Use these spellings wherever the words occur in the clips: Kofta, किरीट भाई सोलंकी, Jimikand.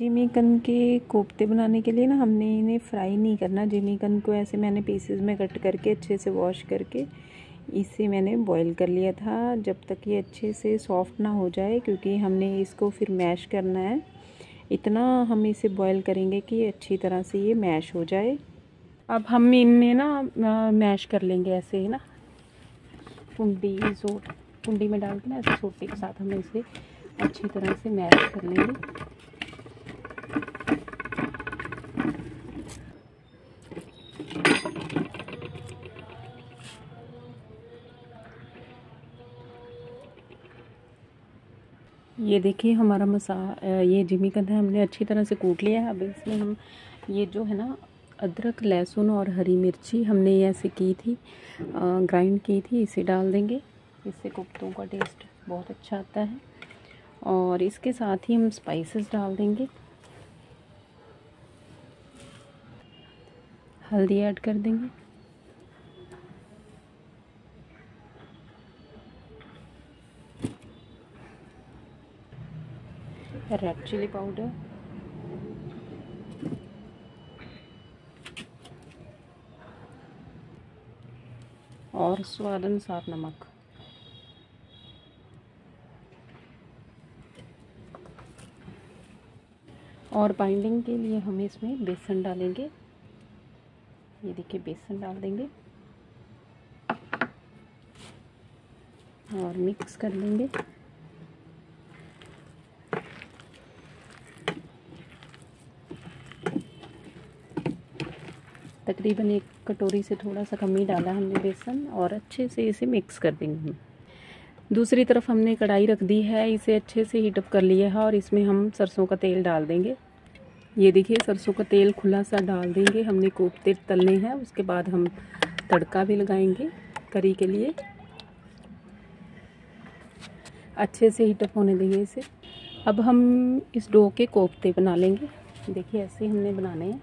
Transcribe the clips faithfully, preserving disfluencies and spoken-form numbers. जिमीकंद के कोफ्ते बनाने के लिए ना हमने इन्हें फ्राई नहीं करना। जिमीकंद को ऐसे मैंने पीसेस में कट करके अच्छे से वॉश करके इसे मैंने बॉईल कर लिया था, जब तक ये अच्छे से सॉफ़्ट ना हो जाए, क्योंकि हमने इसको फिर मैश करना है। इतना हम इसे बॉईल करेंगे कि अच्छी तरह से ये मैश हो जाए। अब हम इन्हें ना मैश कर लेंगे ऐसे ही ना, कुंडी छोट कुंडी में डाल के ना ऐसे छोटे के साथ हम इसे अच्छी तरह से मैश कर लेंगे। ये देखिए हमारा मसा ये जिमीकंद हमने अच्छी तरह से कूट लिया है। अब इसमें हम ये जो है ना अदरक, लहसुन और हरी मिर्ची हमने ये ऐसे की थी, ग्राइंड की थी, इसे डाल देंगे। इससे कोफ्तों का टेस्ट बहुत अच्छा आता है। और इसके साथ ही हम स्पाइसेस डाल देंगे, हल्दी ऐड कर देंगे, रेड चिली पाउडर, और स्वाद अनुसार नमक। और बाइंडिंग के लिए हम इसमें बेसन डालेंगे। ये देखिए बेसन डाल देंगे और मिक्स कर देंगे। तकरीबन एक कटोरी से थोड़ा सा कम ही डाला हमने बेसन, और अच्छे से इसे मिक्स कर देंगे। दूसरी तरफ हमने कढ़ाई रख दी है, इसे अच्छे से हीटअप कर लिया है और इसमें हम सरसों का तेल डाल देंगे। ये देखिए सरसों का तेल खुला सा डाल देंगे। हमने कोफ्ते तलने हैं, उसके बाद हम तड़का भी लगाएंगे करी के लिए। अच्छे से हीटअप होने देंगे इसे। अब हम इस डो के कोफ्ते बना लेंगे। देखिए ऐसे हमने बनाने हैं,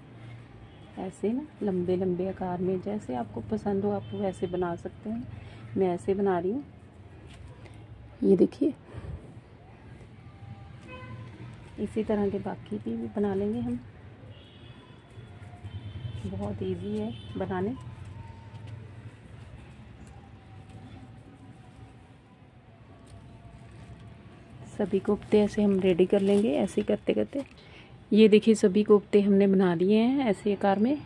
ऐसे ना लंबे लंबे आकार में। जैसे आपको पसंद हो आप वैसे बना सकते हैं, मैं ऐसे बना रही हूँ। ये देखिए इसी तरह के बाकी भी बना लेंगे हम, बहुत इजी है बनाने। सभी कोफ्ते ऐसे हम रेडी कर लेंगे, ऐसे करते करते। ये देखिए सभी कोफ्ते हमने बना लिए हैं ऐसे आकार में।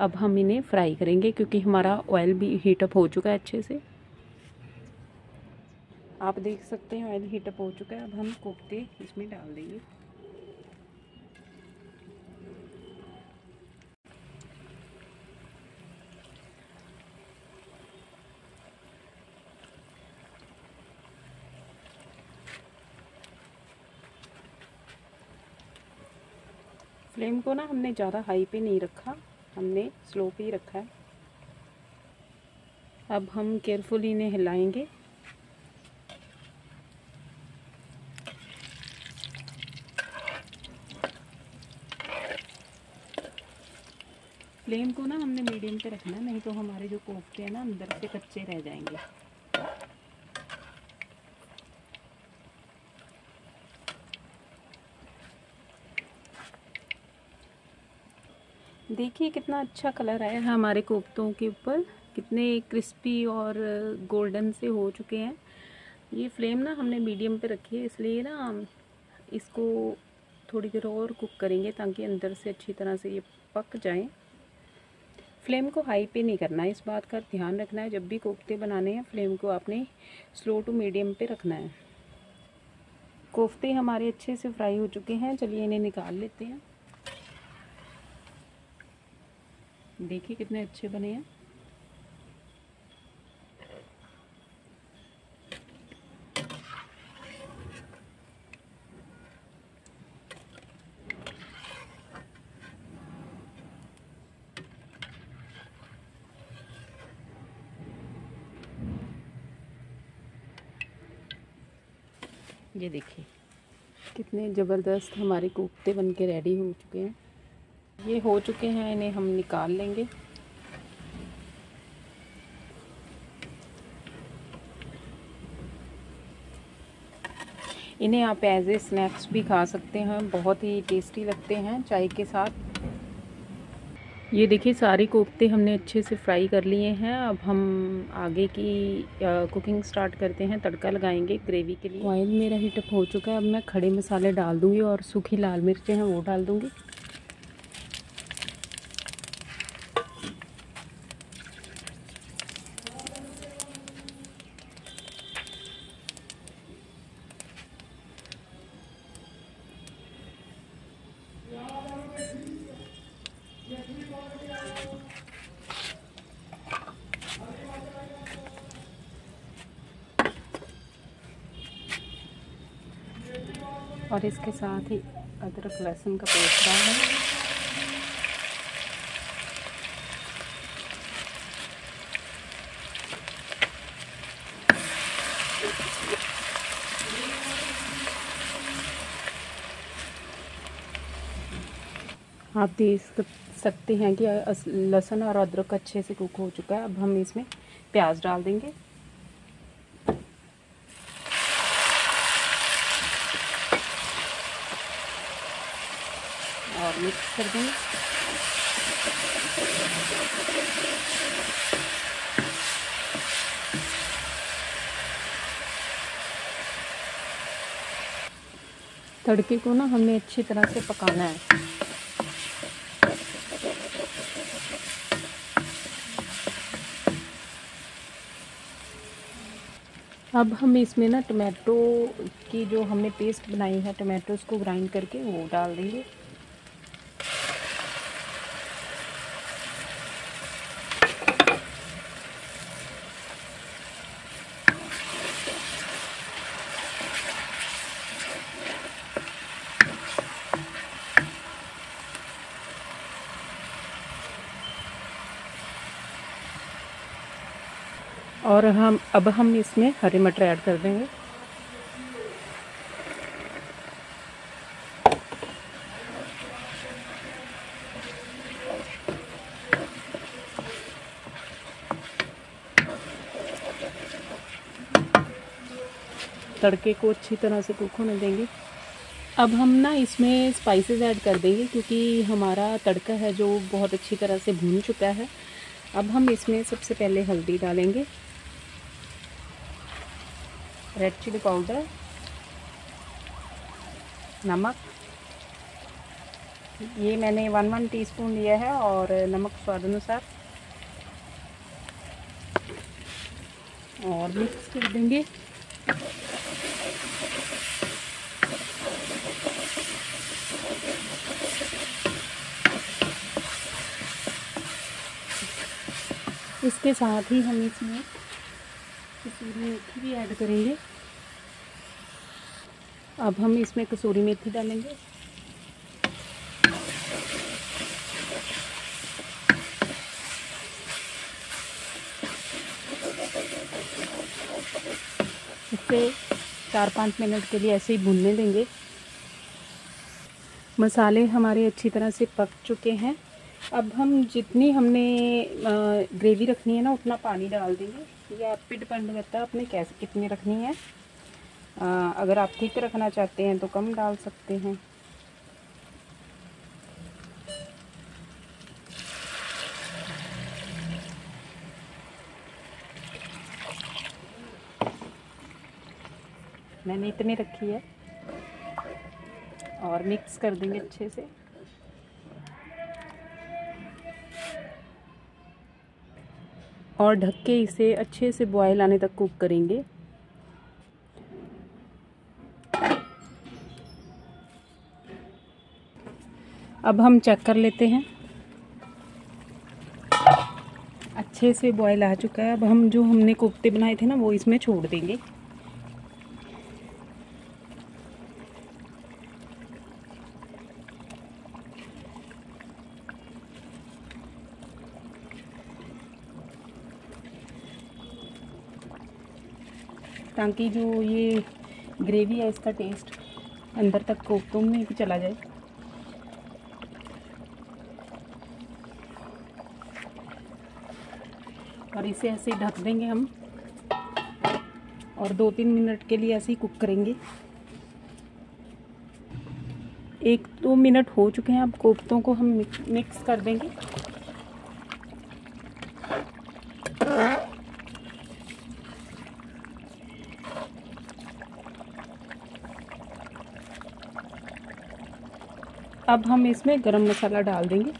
अब हम इन्हें फ्राई करेंगे, क्योंकि हमारा ऑयल भी हीटअप हो चुका है अच्छे से। आप देख सकते हैं ऑयल हीटअप हो चुका है। अब हम कोफ्ते इसमें डाल देंगे। फ्लेम को ना हमने ज़्यादा हाई पे नहीं रखा, हमने स्लो पे ही रखा है। अब हम केयरफुली इन्हें हिलाएंगे। फ्लेम को ना हमने मीडियम पे रखना, नहीं तो हमारे जो कोफ्ते हैं ना अंदर से कच्चे रह जाएंगे। देखिए कितना अच्छा कलर आया है हमारे कोफ्तों के ऊपर, कितने क्रिस्पी और गोल्डन से हो चुके हैं। ये फ्लेम ना हमने मीडियम पे रखी है, इसलिए ना इसको थोड़ी देर और कुक करेंगे ताकि अंदर से अच्छी तरह से ये पक जाएं। फ्लेम को हाई पे नहीं करना है, इस बात का ध्यान रखना है। जब भी कोफ्ते बनाने हैं फ्लेम को आपने स्लो टू मीडियम पे रखना है। कोफ्ते हमारे अच्छे से फ्राई हो चुके हैं, चलिए इन्हें निकाल लेते हैं। देखिए कितने अच्छे बने हैं। ये देखिए कितने ज़बरदस्त हमारे कोफ्ते बनके रेडी हो चुके हैं। ये हो चुके हैं, इन्हें हम निकाल लेंगे। इन्हें आप एज ए स्नैक्स भी खा सकते हैं, बहुत ही टेस्टी लगते हैं चाय के साथ। ये देखिए सारे कोफ्ते हमने अच्छे से फ्राई कर लिए हैं। अब हम आगे की आ, कुकिंग स्टार्ट करते हैं, तड़का लगाएंगे ग्रेवी के लिए। ऑयल मेरा हीट अप हो चुका है, अब मैं खड़े मसाले डाल दूँगी और सूखी लाल मिर्चें हैं वो डाल दूँगी। और इसके साथ ही अदरक लहसुन का पेस्ट डालना है। आप देख सकते हैं कि लहसुन और अदरक अच्छे से कुक हो चुका है। अब हम इसमें प्याज डाल देंगे। मिक्स कर दें। तड़के को ना हमें अच्छी तरह से पकाना है। अब हम इसमें ना टमाटो की जो हमने पेस्ट बनाई है, टमाटोस को ग्राइंड करके वो डाल देंगे। और हम अब हम इसमें हरे मटर ऐड कर देंगे। तड़के को अच्छी तरह से कुक होने देंगे। अब हम ना इसमें स्पाइसेस ऐड कर देंगे क्योंकि हमारा तड़का है जो बहुत अच्छी तरह से भून चुका है। अब हम इसमें सबसे पहले हल्दी डालेंगे, रेड चिली पाउडर, नमक, ये मैंने वन वन टीस्पून लिया है, और नमक स्वाद अनुसार, और मिक्स कर देंगे। इसके साथ ही हम इसमें कसूरी मेथी भी ऐड करेंगे। अब हम इसमें कसूरी मेथी डालेंगे। इसे चार पाँच मिनट के लिए ऐसे ही भूनने देंगे। मसाले हमारे अच्छी तरह से पक चुके हैं। अब हम जितनी हमने ग्रेवी रखनी है ना उतना पानी डाल देंगे। ये आप पे डिपेंड करता है आपने कैसे कितनी रखनी है। आ, अगर आप ठीक रखना चाहते हैं तो कम डाल सकते हैं। मैंने इतनी रखी है। और मिक्स कर देंगे अच्छे से। और ढक के इसे अच्छे से बॉयल आने तक कुक करेंगे। अब हम चेक कर लेते हैं। अच्छे से बॉयल आ चुका है। अब हम जो हमने कोफ्ते बनाए थे ना वो इसमें छोड़ देंगे। ताकि जो ये ग्रेवी है इसका टेस्ट अंदर तक कोफ्तों में भी चला जाए। और इसे ऐसे ढक देंगे हम और दो तीन मिनट के लिए ऐसे ही कुक करेंगे। एक दो तो मिनट हो चुके हैं। अब कोफ्तों को हम मिक्स, मिक्स कर देंगे। अब हम इसमें गरम मसाला डाल देंगे।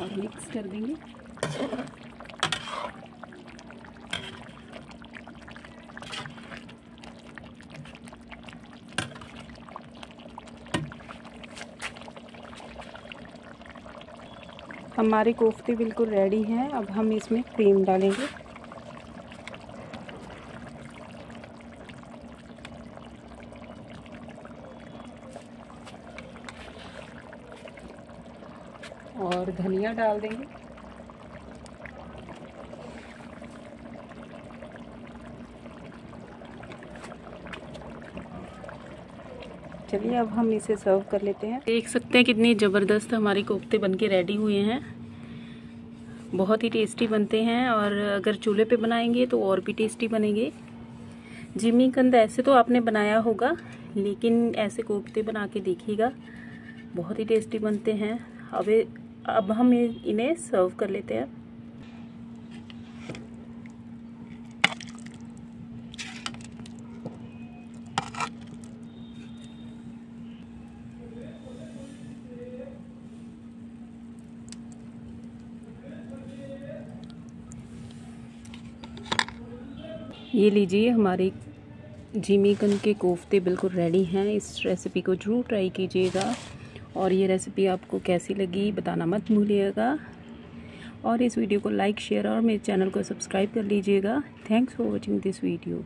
और मिक्स कर देंगे। हमारे कोफ्ते बिल्कुल रेडी हैं। अब हम इसमें क्रीम डालेंगे। और धनिया डाल देंगे। चलिए अब हम इसे सर्व कर लेते हैं। देख सकते हैं कितनी ज़बरदस्त हमारे कोफ्ते बनके रेडी हुए हैं। बहुत ही टेस्टी बनते हैं और अगर चूल्हे पे बनाएंगे तो और भी टेस्टी बनेंगे। जिमीकंद ऐसे तो आपने बनाया होगा, लेकिन ऐसे कोफ्ते बना के देखिएगा, बहुत ही टेस्टी बनते हैं। अब अब हम इन्हें सर्व कर लेते हैं। ये लीजिए, हमारे जिमीकंद के कोफ्ते बिल्कुल रेडी हैं। इस रेसिपी को ज़रूर ट्राई कीजिएगा और ये रेसिपी आपको कैसी लगी बताना मत भूलिएगा। और इस वीडियो को लाइक, शेयर और मेरे चैनल को सब्सक्राइब कर लीजिएगा। Thanks for watching this video.